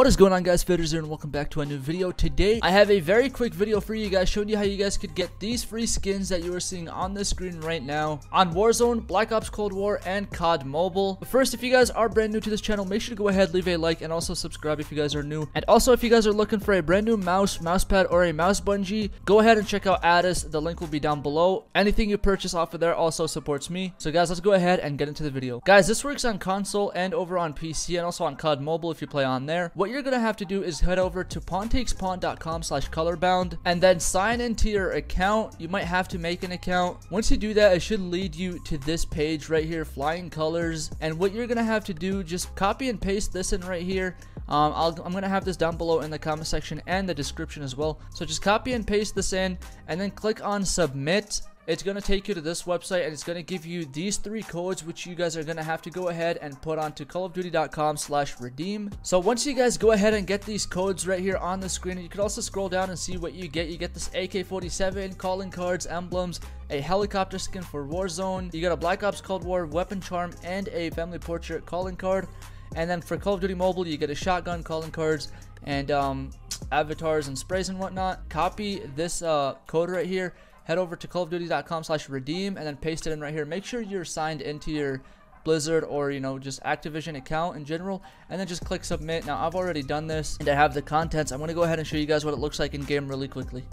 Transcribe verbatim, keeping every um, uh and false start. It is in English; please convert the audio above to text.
What is going on, guys? Faders here, and welcome back to a new video. Today I have a very quick video for you guys showing you how you guys could get these free skins that you are seeing on the screen right now on Warzone, Black Ops Cold War, and C O D Mobile. But first, if you guys are brand new to this channel, make sure to go ahead, leave a like, and also subscribe if you guys are new. And also, if you guys are looking for a brand new mouse, mouse pad, or a mouse bungee, go ahead and check out Addis. The link will be down below. Anything you purchase off of there also supports me. So guys, let's go ahead and get into the video. Guys, this works on console and over on P C, and also on C O D Mobile if you play on there. What you're gonna have to do is head over to pawn takes pawn dot com slash colorbound and then sign into your account. You might have to make an account. Once you do that, it should lead you to this page right here, Flying Colors. And what you're gonna have to do, just copy and paste this in right here. Um, I'll, I'm gonna have this down below in the comment section and the description as well. So just copy and paste this in and then click on submit. It's going to take you to this website, and it's going to give you these three codes, which you guys are going to have to go ahead and put onto call of duty dot com slash redeem. So once you guys go ahead and get these codes right here on the screen, you can also scroll down and see what you get. You get this A K forty-seven, calling cards, emblems, a helicopter skin for Warzone. You got a Black Ops Cold War weapon charm and a family portrait calling card. And then for Call of Duty Mobile, you get a shotgun, calling cards, and um, avatars and sprays and whatnot. Copy this uh, code right here. Head over to call of duty dot com slash redeem and then paste it in right here. Make sure you're signed into your Blizzard or, you know, just Activision account in general, and then just click submit. Now, I've already done this and I have the contents. I'm going to go ahead and show you guys what it looks like in game really quickly.